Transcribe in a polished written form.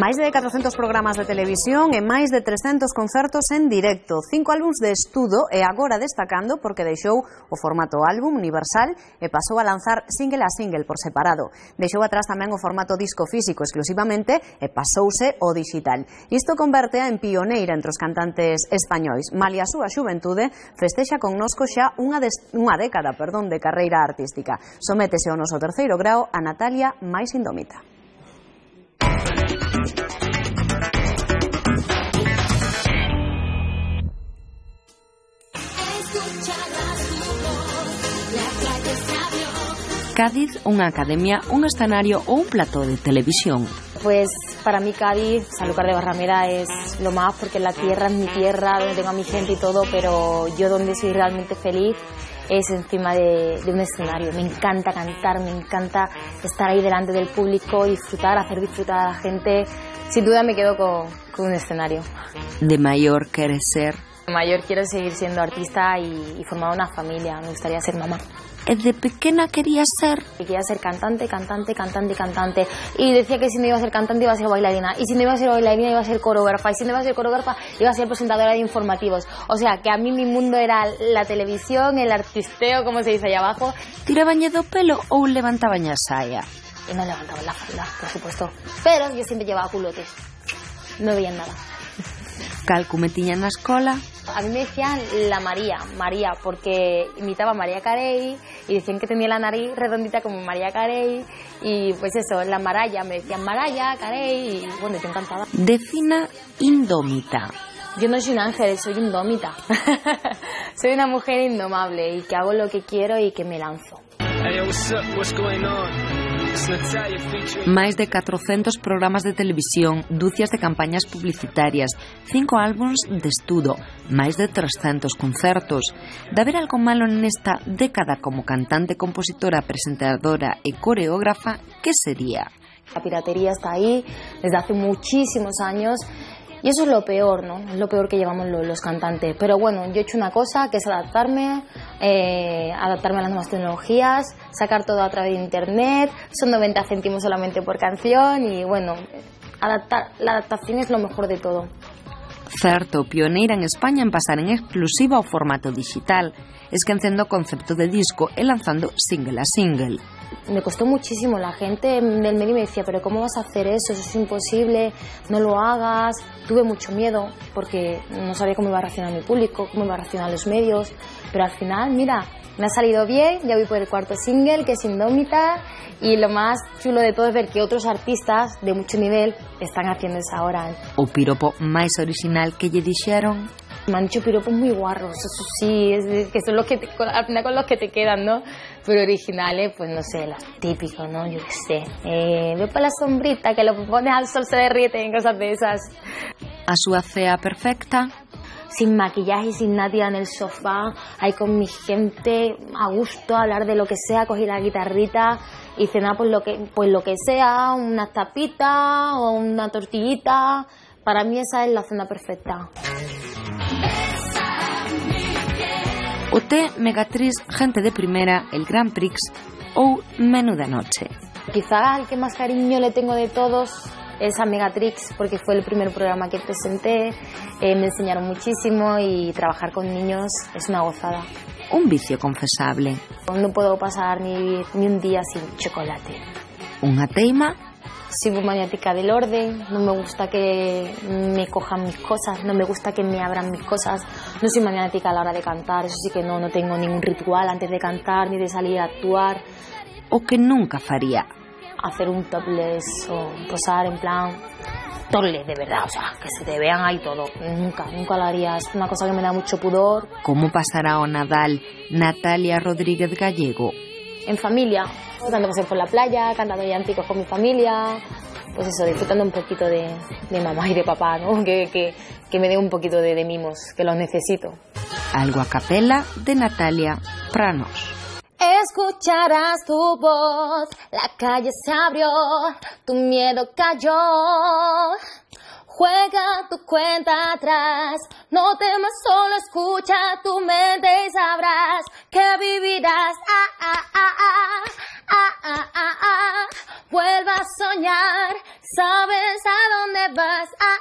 Máis de 400 programas de televisión e máis de 300 concertos en directo, 5 álbums de estudo e agora destacando porque deixou o formato álbum universal e pasou a lanzar single a single por separado. Deixou atrás tamén o formato disco físico exclusivamente e pasouse o digital. Isto converte-a en pioneira entre os cantantes españois. Malia a súa xuventude, festexa connosco xa unha década, de carreira artística. Sométese ao noso terceiro grao a Natalia máis Indómita. Cádiz, unha academia, un escenario o un plató de televisión. Pues para mí Cádiz, Sanlúcar de Barrameda es lo más, porque la tierra es mi tierra, donde tengo a mi gente y todo, pero yo donde soy realmente feliz es encima de un escenario. Me encanta cantar, me encanta estar ahí delante del público, disfrutar, hacer disfrutar a la gente. Sin duda me quedo con un escenario. ¿De mayor quieres ser? De mayor quiero seguir siendo artista y formar una familia. Me gustaría ser mamá. ¿De pequeña querías ser? Quería ser cantante. Y decía que si no iba a ser cantante iba a ser bailarina. Y si no iba a ser bailarina iba a ser coreógrafa. Y si no iba a ser coreógrafa iba a ser presentadora de informativos. O sea, que a mí mi mundo era la televisión, el artisteo, como se dice allá abajo. ¿Tirabañe do pelo o levantaban a saya? Y no levantaban la falda, por supuesto. Pero yo siempre llevaba culotes. No veían nada. ¿Calcumetiña en la escuela? A mí me decían la María, porque imitaba a Mariah Carey y decían que tenía la nariz redondita como Mariah Carey y pues eso, la Mariah, me decían Mariah Carey y bueno, yo encantaba. Defina Indómita. Yo no soy un ángel, soy indómita. Soy una mujer indomable y que hago lo que quiero y que me lanzo. Hey, what's up? What's going on? Máis de 400 programas de televisión, ducias de campañas publicitarias, 5 álbums de estudo, máis de 300 concertos. De haber algo malo nesta década como cantante, compositora, presentadora e coreógrafa, que sería? La piratería está ahí desde hace muchísimos años. Y eso es lo peor, ¿no? Es lo peor que llevamos los cantantes. Pero bueno, yo he hecho una cosa, que es adaptarme a las nuevas tecnologías, sacar todo a través de internet, son 90 céntimos solamente por canción y bueno, la adaptación es lo mejor de todo. Certo, pioneira en España en pasar en exclusiva ao formato digital, esquecendo o concepto de disco e lanzando single a single. Me costó muchísimo, la gente del medio me decía, pero ¿cómo vas a hacer eso? Eso es imposible, no lo hagas. Tuve mucho miedo porque no sabía cómo iba a reaccionar mi público, cómo iba a reaccionar los medios, pero al final, mira, me ha salido bien, ya voy por el cuarto single, que es Indómita, y lo más chulo de todo es ver que otros artistas de mucho nivel están haciendo eso ahora. O piropo más original que ya dijeron. Me han dicho piropos muy guarros, eso sí, que son los que al final con los que te quedan, ¿no? Pero originales, pues no sé, los típicos, ¿no? Yo qué sé. Ve para la sombrita, que lo pones al sol se derrite y cosas de esas. A su acea perfecta. Sin maquillaje y sin nadie en el sofá, ahí con mi gente, a gusto, a hablar de lo que sea, cogí la guitarrita y cenar pues lo que sea, unas tapitas o una tortillita. Para mí esa es la cena perfecta. Ute, Megatrix, Gente de Primera, el Gran Prix o Menú de Noche. Quizá el que más cariño le tengo de todos es a Megatrix, porque fue el primer programa que presenté, me enseñaron muchísimo y trabajar con niños es una gozada. Un vicio confesable. No puedo pasar ni un día sin chocolate. Unha teima. Soy muy maniática del orden, no me gusta que me cojan mis cosas, no me gusta que me abran mis cosas, no soy maniática a la hora de cantar, eso sí que no tengo ningún ritual antes de cantar ni de salir a actuar. O que nunca faría. Hacer un topless o posar en plan topless de verdad, o sea, que se te vean ahí todo. Nunca lo haría, es una cosa que me da mucho pudor. ¿Cómo pasará o Nadal, Natalia Rodríguez Gallego? En familia, cuando pasé por la playa, cantando villancicos con mi familia, pues eso, disfrutando un poquito de mamá y de papá, ¿no? Que me dé un poquito de mimos, que los necesito. Algo a capela de Natalia Pranos. Escucharás tu voz, la calle se abrió, tu miedo cayó. Juega tu cuenta atrás, no temas, solo escucha tu mente y sabrás que vivirás. Vuelva a soñar, sabes a dónde vas a